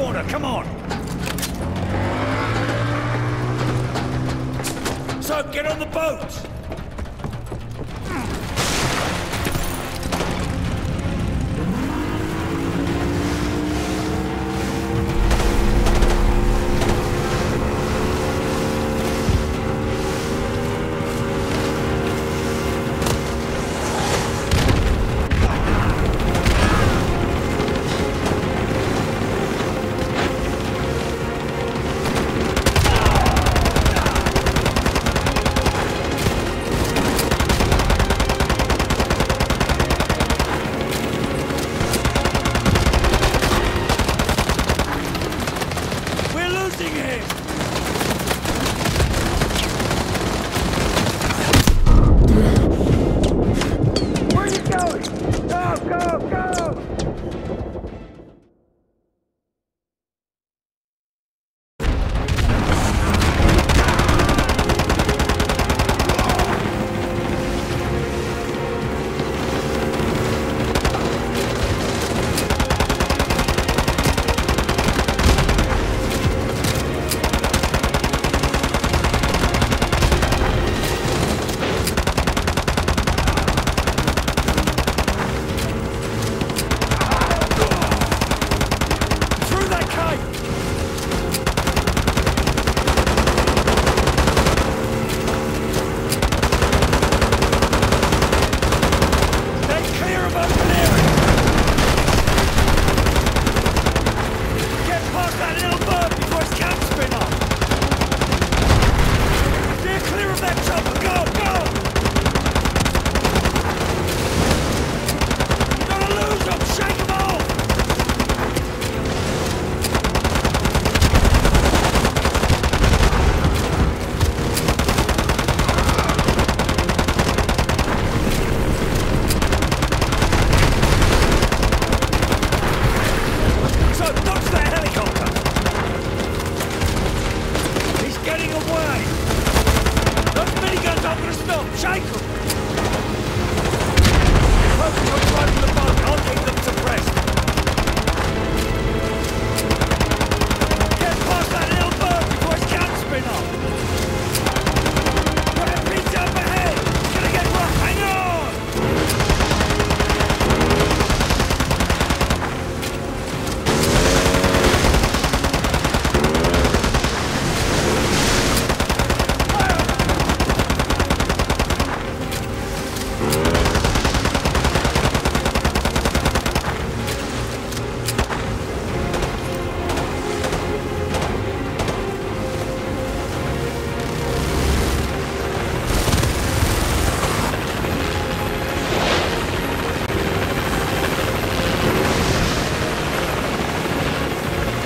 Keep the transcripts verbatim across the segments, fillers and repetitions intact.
Order, come on! So, get on the boat!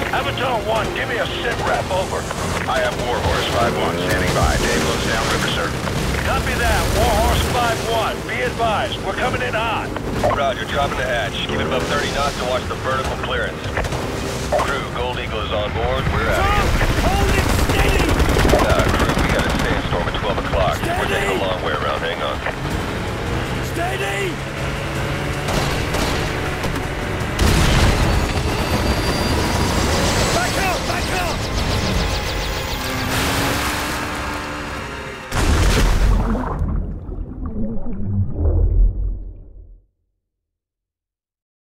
Avatar one, give me a sit rep, over. I have Warhorse five one standing by, Dayblows down river, sir. Copy that, Warhorse five one, be advised, we're coming in hot. Roger, dropping the hatch, keep it above thirty knots to watch the vertical clearance. Crew, Gold Eagle is on board, we're out of here. Hold it steady! Nah, crew, we got a sandstorm at twelve o'clock. We're taking a long way around, hang on. Steady!